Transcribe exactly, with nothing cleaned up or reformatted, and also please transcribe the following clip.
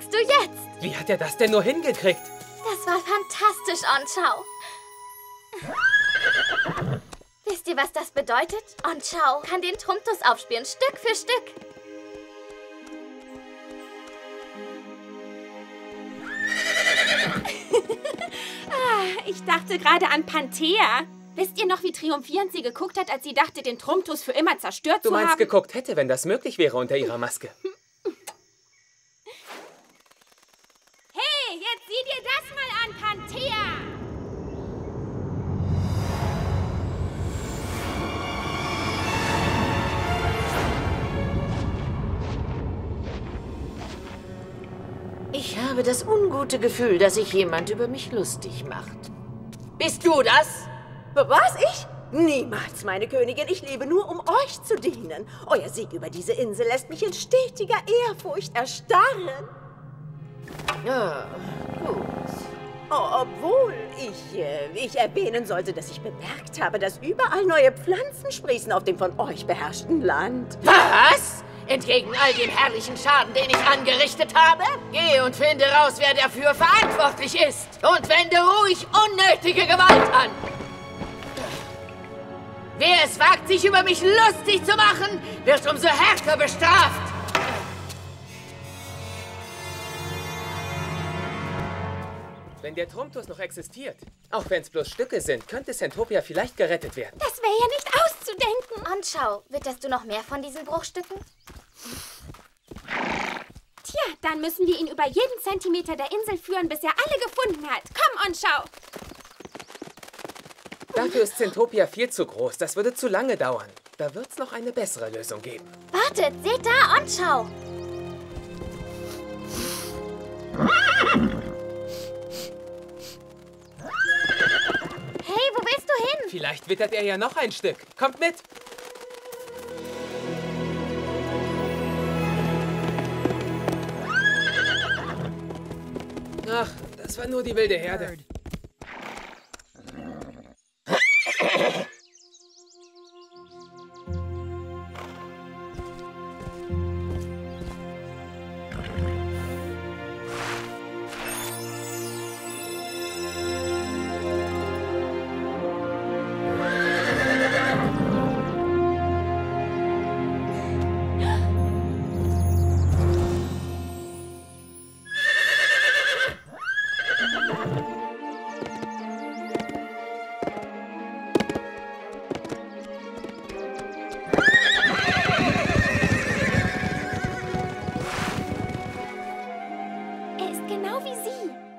sagst du jetzt? Wie hat er das denn nur hingekriegt? Das war fantastisch, Onchao. Wisst ihr, was das bedeutet? Onchao kann den Trumptus aufspüren, Stück für Stück. Ah, ich dachte gerade an Panthea. Wisst ihr noch, wie triumphierend sie geguckt hat, als sie dachte, den Trumptus für immer zerstört zu haben? Du meinst, geguckt hätte, wenn das möglich wäre unter ihrer Maske. Hey, jetzt sieh dir das mal an, Panthea! Ich habe das ungute Gefühl, dass sich jemand über mich lustig macht. Bist du das? Was, ich? Niemals, meine Königin. Ich lebe nur, um euch zu dienen. Euer Sieg über diese Insel lässt mich in stetiger Ehrfurcht erstarren. Ja, gut. Oh, obwohl ich, äh, ich erwähnen sollte, dass ich bemerkt habe, dass überall neue Pflanzen sprießen auf dem von euch beherrschten Land. Was? Entgegen all dem herrlichen Schaden, den ich angerichtet habe? Geh und finde raus, wer dafür verantwortlich ist. Und wende ruhig unnötige Gewalt an. Wer es wagt, sich über mich lustig zu machen, wird umso härter bestraft. Wenn der Trumptus noch existiert, auch wenn es bloß Stücke sind, könnte Centopia vielleicht gerettet werden. Das wäre ja nicht auszudenken. Onchao, witterst du noch mehr von diesen Bruchstücken? Tja, dann müssen wir ihn über jeden Zentimeter der Insel führen, bis er alle gefunden hat. Komm, Onchao! Dafür ist Centopia viel zu groß. Das würde zu lange dauern. Da wird's noch eine bessere Lösung geben. Wartet, seht da, Onchao! Hey, wo willst du hin? Vielleicht wittert er ja noch ein Stück. Kommt mit! Ach, das war nur die wilde Herde. Genau wie sie.